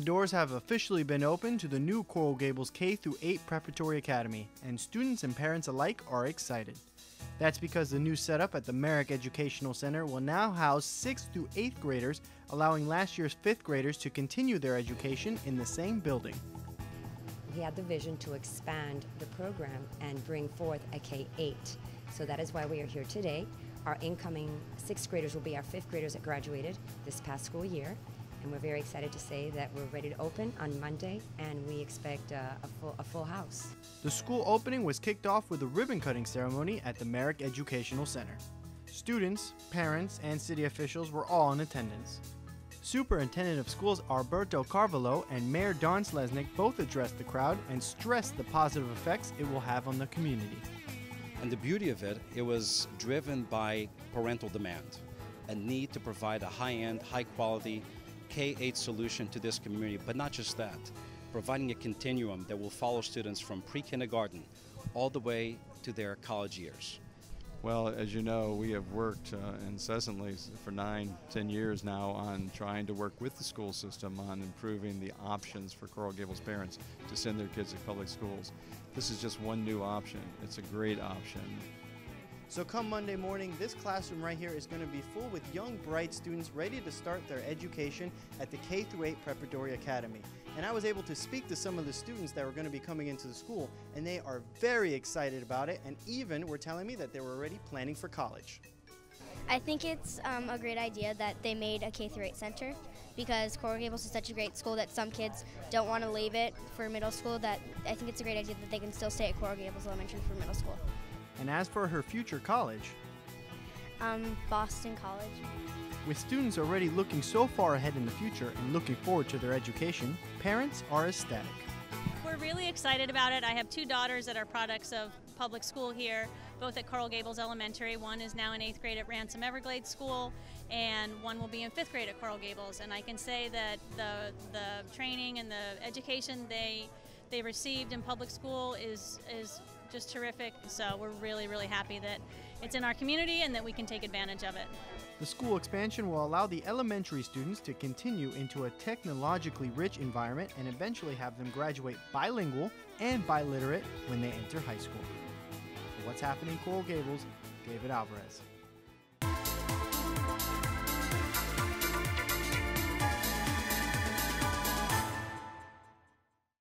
The doors have officially been opened to the new Coral Gables K-8 Preparatory Academy, and students and parents alike are excited. That's because the new setup at the Merrick Educational Center will now house 6th through 8th graders, allowing last year's 5th graders to continue their education in the same building. He had the vision to expand the program and bring forth a K-8. So that is why we are here today. Our incoming 6th graders will be our 5th graders that graduated this past school year. And we're very excited to say that we're ready to open on Monday, and we expect a full house. The school opening was kicked off with a ribbon-cutting ceremony at the Merrick Educational Center. Students, parents, and city officials were all in attendance. Superintendent of Schools Alberto Carvalho and Mayor Don Slesnick both addressed the crowd and stressed the positive effects it will have on the community. And the beauty of it, it was driven by parental demand, a need to provide a high-end, high-quality K-8 solution to this community, but not just that, providing a continuum that will follow students from pre-kindergarten all the way to their college years. Well, as you know, we have worked incessantly for 9-10 years now on trying to work with the school system on improving the options for Coral Gables parents to send their kids to public schools. This is just one new option. It's a great option. So come Monday morning, this classroom right here is going to be full with young, bright students ready to start their education at the K-8 Preparatory Academy. And I was able to speak to some of the students that were going to be coming into the school, and they are very excited about it, and even were telling me that they were already planning for college. I think it's a great idea that they made a K-8 center, because Coral Gables is such a great school that some kids don't want to leave it for middle school, that I think it's a great idea that they can still stay at Coral Gables Elementary for middle school. And as for her future college, Boston College. With students already looking so far ahead in the future and looking forward to their education, parents are ecstatic. We're really excited about it. I have two daughters that are products of public school here, both at Coral Gables Elementary. One is now in 8th grade at Ransom Everglades School, and one will be in 5th grade at Coral Gables. And I can say that the training and the education they received in public school is just terrific. So we're really, really happy that it's in our community and that we can take advantage of it. The school expansion will allow the elementary students to continue into a technologically rich environment and eventually have them graduate bilingual and biliterate when they enter high school. For What's Happening in Coral Gables, David Alvarez.